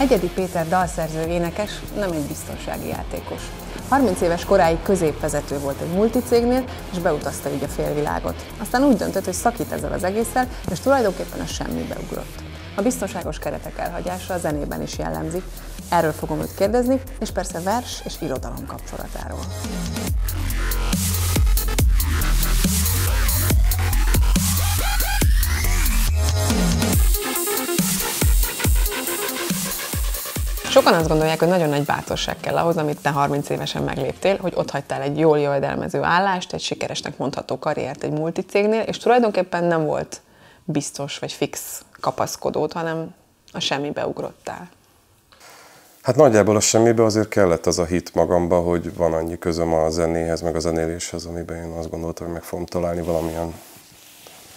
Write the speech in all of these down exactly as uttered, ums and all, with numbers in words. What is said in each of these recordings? Egyedi Péter dalszerző énekes, nem egy biztonsági játékos. harminc éves koráig középvezető volt egy multicégnél, és beutazta ügy a félvilágot. Aztán úgy döntött, hogy szakít ezzel az egésszel, és tulajdonképpen a semmibe ugrott. A biztonságos keretek elhagyása a zenében is jellemzik. Erről fogom őt kérdezni, és persze vers és irodalom kapcsolatáról. Sokan azt gondolják, hogy nagyon nagy bátorság kell ahhoz, amit te harminc évesen megléptél, hogy otthagytál egy jól jövedelmező állást, egy sikeresnek mondható karriert egy multicégnél, és tulajdonképpen nem volt biztos vagy fix kapaszkodót, hanem a semmibe ugrottál. Hát nagyjából a semmibe azért kellett az a hit magamba, hogy van annyi közöm a zenéhez, meg a zenéléshez, amiben én azt gondoltam, hogy meg fogom találni valamilyen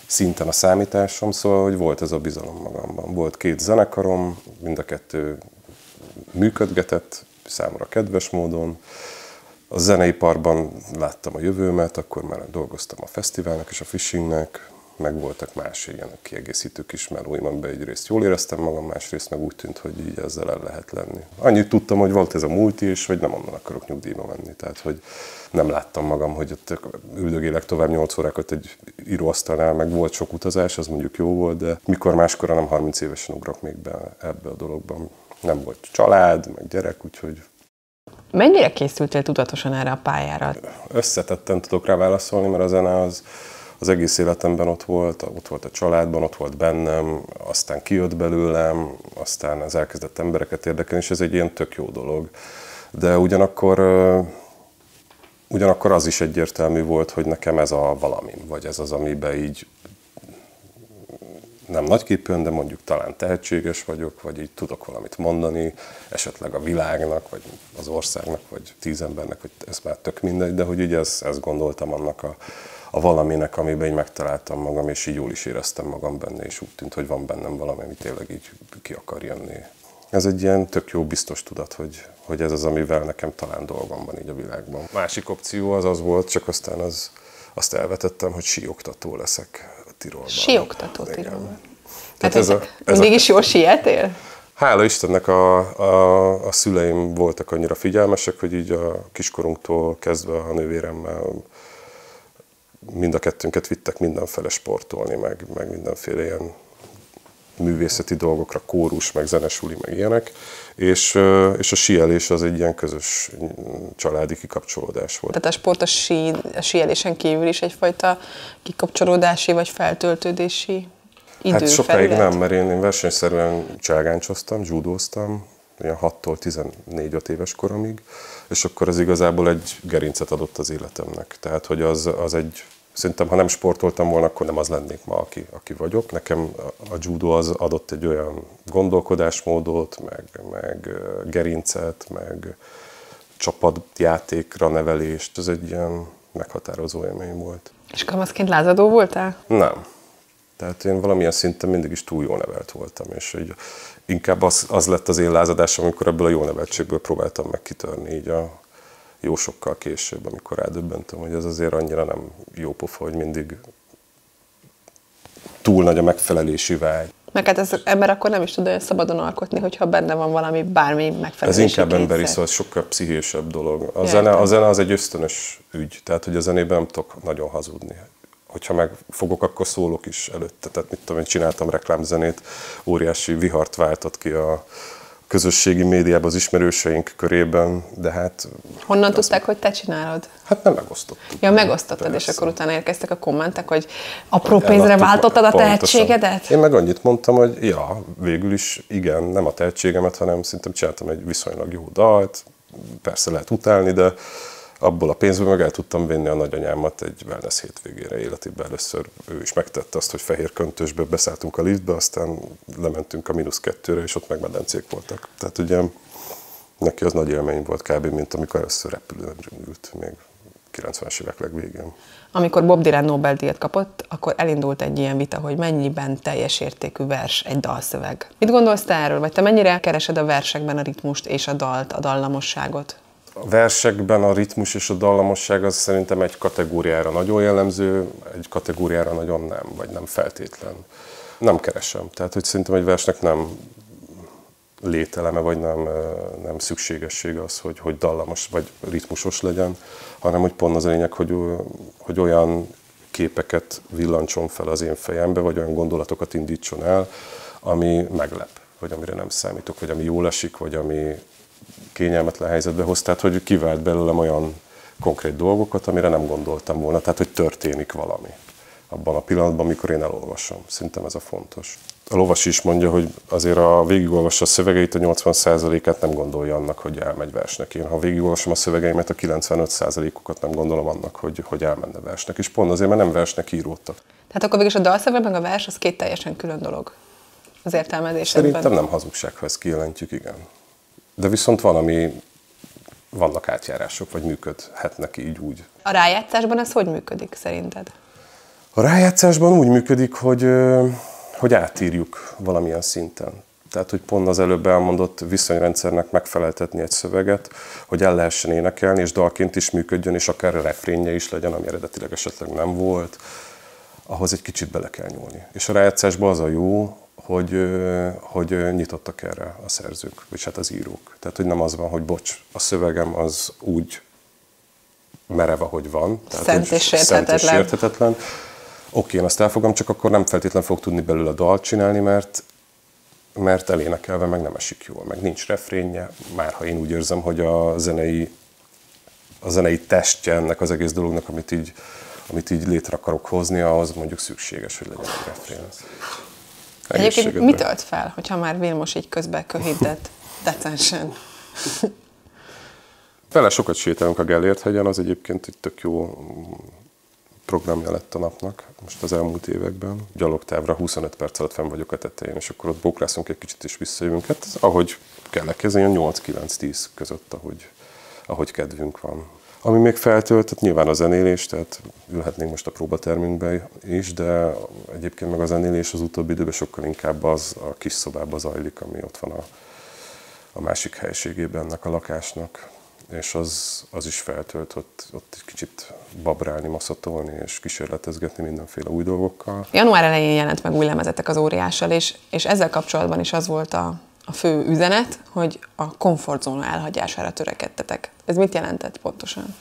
szinten a számításom, szóval, hogy volt ez a bizalom magamban. Volt két zenekarom, mind a kettő működgetett, számomra kedves módon. A zeneiparban láttam a jövőmet, akkor már dolgoztam a fesztiválnak és a fishingnek, meg voltak más ilyen kiegészítő kis melóim, be egyrészt jól éreztem magam, másrészt meg úgy tűnt, hogy így ezzel el lehet lenni. Annyit tudtam, hogy volt ez a multi, és hogy nem onnan akarok nyugdíjba menni, tehát hogy nem láttam magam, hogy ott üldögélek tovább nyolc órákat egy íróasztalnál, meg volt sok utazás, az mondjuk jó volt, de mikor máskor, nem harminc évesen ugrok még be ebbe a dologban. Nem volt család, meg gyerek, úgyhogy... Mennyire készültél tudatosan erre a pályára? Összetetten tudok rá válaszolni, mert a zene az, az egész életemben ott volt, ott volt a családban, ott volt bennem, aztán kijött belőlem, aztán az elkezdett embereket érdekelni, és ez egy ilyen tök jó dolog. De ugyanakkor, ugyanakkor az is egyértelmű volt, hogy nekem ez a valamim, vagy ez az, amiben így... nem nagyképűen, de mondjuk talán tehetséges vagyok, vagy így tudok valamit mondani, esetleg a világnak, vagy az országnak, vagy tíz embernek, vagy ez már tök mindegy, de hogy így ezt, ezt gondoltam annak a, a valaminek, amiben így megtaláltam magam, és így jól is éreztem magam benne, és úgy tűnt, hogy van bennem valami, ami tényleg így ki akar jönni. Ez egy ilyen tök jó biztos tudat, hogy, hogy ez az, amivel nekem talán dolgom van így a világban. Másik opció az az volt, csak aztán az, azt elvetettem, hogy síoktató leszek. Tirolban. Síoktató Tirolban. Tehát ez a, ez mindig a... is jól sieltél? Hála Istennek a, a, a szüleim voltak annyira figyelmesek, hogy így a kiskorunktól kezdve a nővéremmel mind a kettőnket vittek mindenfele sportolni, meg, meg mindenféle ilyen művészeti dolgokra, kórus, meg zenesuli, meg ilyenek, és, és a síelés az egy ilyen közös családi kikapcsolódás volt. Tehát a sport a, sí, a síelésen kívül is egyfajta kikapcsolódási vagy feltöltődési idő. Hát sokáig felület. Nem, mert én, én versenyszerűen cságáncsoztam, judóztam, olyan hattól tizennégy-öt éves koromig, és akkor ez igazából egy gerincet adott az életemnek. Tehát, hogy az, az egy... Szerintem, ha nem sportoltam volna, akkor nem az lennék ma, aki, aki vagyok. Nekem a judó az adott egy olyan gondolkodásmódot, meg, meg gerincet, meg csapatjátékra nevelést. Ez egy ilyen meghatározó élmény volt. És kamaszként lázadó voltál? Nem. Tehát én valamilyen szinten mindig is túl jól nevelt voltam, és így inkább az, az lett az én lázadásom, amikor ebből a jó neveltségből próbáltam meg kitörni így a... jó sokkal később, amikor rádöbbentem, hogy ez azért annyira nem jó pofa, hogy mindig túl nagy a megfelelési vágy. Meg hát ez ember akkor nem is tudja szabadon alkotni, hogyha benne van valami, bármi megfelelési. Ez inkább kényszer. Emberi, szóval sokkal pszichésebb dolog. A zene, a zene az egy ösztönös ügy, tehát hogy a zenében nem tudok nagyon hazudni. Hogyha megfogok, akkor szólok is előtte. Tehát mit tudom, én csináltam reklámzenét, óriási vihart váltott ki a... közösségi médiában, az ismerőseink körében, de hát... Honnan az... tudták, hogy te csinálod? Hát nem megosztottuk. Ja, megosztottad, és akkor utána érkeztek a kommentek, hogy apró pénzre váltottad a tehetségedet? Én meg annyit mondtam, hogy ja, végül is igen, nem a tehetségemet, hanem szerintem csináltam egy viszonylag jó dalt, persze lehet utálni, de abból a pénzből meg el tudtam vinni a nagyanyámat egy wellness hétvégére életében. Először ő is megtette azt, hogy fehér köntösből beszálltunk a liftbe, aztán lementünk a mínusz kettőre, és ott meg medencék voltak. Tehát ugye neki az nagy élmény volt kb. Mint amikor először repülőn ült még kilencvenes évek legvégén. Amikor Bob Dylan Nobel-díjat kapott, akkor elindult egy ilyen vita, hogy mennyiben teljes értékű vers egy dalszöveg. Mit gondolsz te erről? Vagy te mennyire keresed a versekben a ritmust és a dalt, a dallamosságot? A versekben a ritmus és a dallamosság az szerintem egy kategóriára nagyon jellemző, egy kategóriára nagyon nem, vagy nem feltétlen. Nem keresem. Tehát, hogy szerintem egy versnek nem lételeme, vagy nem, nem szükségesség az, hogy, hogy dallamos vagy ritmusos legyen, hanem hogy pont az a lényeg, hogy, hogy olyan képeket villancson fel az én fejembe, vagy olyan gondolatokat indítson el, ami meglep, vagy amire nem számítok, vagy ami jól esik, vagy ami kényelmetlen helyzetbe hoz, tehát hogy kivált belőlem olyan konkrét dolgokat, amire nem gondoltam volna, tehát hogy történik valami abban a pillanatban, amikor én elolvasom. Szerintem ez a fontos. A lovas is mondja, hogy azért a végigolvassa a szövegeit, a nyolcvan százalékát nem gondolja annak, hogy elmegy versnek. Én ha végigolvasom a szövegeimet, a kilencvenöt százalékokat nem gondolom annak, hogy, hogy elmenne versnek. És pont azért, mert nem versnek íródtak. Tehát akkor végülis a dalszöveg meg a vers az két teljesen külön dolog az értelmezésedben. Szerintem nem hazugság, ha ezt kijelentjük, igen. De viszont van, ami, vannak átjárások, vagy működhetnek így úgy. A rájátszásban ez hogy működik szerinted? A rájátszásban úgy működik, hogy, hogy átírjuk valamilyen szinten. Tehát, hogy pont az előbb elmondott viszonyrendszernek megfeleltetni egy szöveget, hogy el lehessen énekelni, és dalként is működjön, és akár a refrénje is legyen, ami eredetileg esetleg nem volt. Ahhoz egy kicsit bele kell nyúlni. És a rájátszásban az a jó, hogy, hogy nyitottak erre a szerzők, vagy hát az írók. Tehát, hogy nem az van, hogy bocs, a szövegem az úgy merev, ahogy van. Tehát, szent és sérthetetlen. Oké, én azt elfogom, csak akkor nem feltétlen fog tudni belőle a dalt csinálni, mert, mert elénekelve meg nem esik jól, meg nincs refrénje, már ha én úgy érzem, hogy a zenei, a zenei testje ennek az egész dolognak, amit így, amit így létre akarok hozni, ahhoz mondjuk szükséges, hogy legyen a refrén. Egyébként mit ölt fel, hogyha már Vilmos így közben köhintett decensen? Vele sokat sétálunk a Gellért hegyen, az egyébként egy tök jó programja lett a napnak most az elmúlt években. Gyalogtávra huszonöt perc alatt fenn vagyok a tetején, és akkor ott bóklászunk egy kicsit és visszajövünk. Hát ahogy kell elkezdeni, nyolc-kilenc-tíz között, ahogy, ahogy kedvünk van. Ami még feltöltött, nyilván a zenélés, tehát ülhetnénk most a próbatermünkbe is, de egyébként meg a zenélés az utóbbi időben sokkal inkább az a kis szobában zajlik, ami ott van a, a másik helyiségében ennek a lakásnak. És az, az is feltölt, ott, ott egy kicsit babrálni, maszatolni és kísérletezgetni mindenféle új dolgokkal. Január elején jelent meg új lemezetek az Óriással, és, és ezzel kapcsolatban is az volt a, a fő üzenet, hogy a komfortzóna elhagyására törekedtetek. Ez mit jelentett pontosan?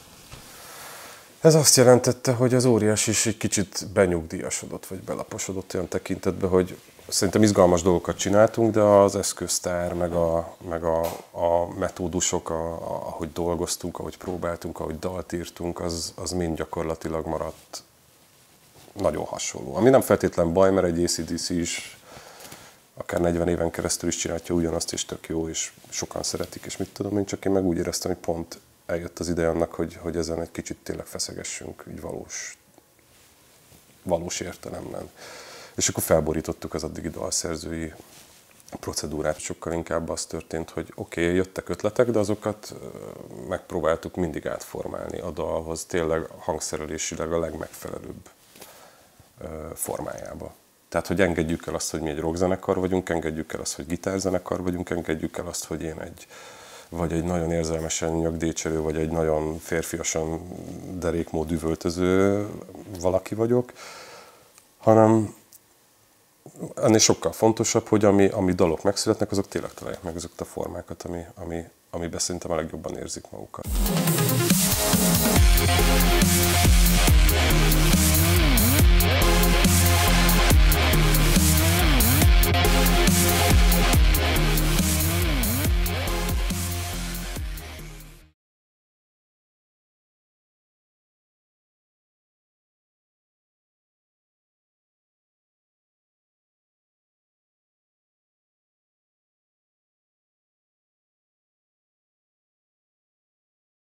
Ez azt jelentette, hogy az Óriás is egy kicsit benyugdíjasodott, vagy belaposodott olyan tekintetben, hogy szerintem izgalmas dolgokat csináltunk, de az eszköztár, meg a, meg a, a metódusok, a, a, ahogy dolgoztunk, ahogy próbáltunk, ahogy dalt írtunk, az, az mind gyakorlatilag maradt nagyon hasonló. Ami nem feltétlen baj, mert egy á cé dé cé is akár negyven éven keresztül is csinálja ugyanazt, és tök jó, és sokan szeretik, és mit tudom én, csak én meg úgy éreztem, hogy pont eljött az ideje annak, hogy, hogy ezen egy kicsit tényleg feszegessünk, így valós, valós értelemben. És akkor felborítottuk az addigi dalszerzői procedúrát, sokkal inkább az történt, hogy oké, okay, jöttek ötletek, de azokat megpróbáltuk mindig átformálni a dalhoz, tényleg hangszerelésileg a legmegfelelőbb formájába. Tehát, hogy engedjük el azt, hogy mi egy rockzenekar vagyunk, engedjük el azt, hogy gitárzenekar vagyunk, engedjük el azt, hogy én egy vagy egy nagyon érzelmesen nyakdécselő, vagy egy nagyon férfiasan derékmód üvöltöző valaki vagyok, hanem ennél sokkal fontosabb, hogy ami, ami dalok megszületnek, azok tényleg találják meg azokat a formákat, ami, ami, amiben szerintem a legjobban érzik magukat.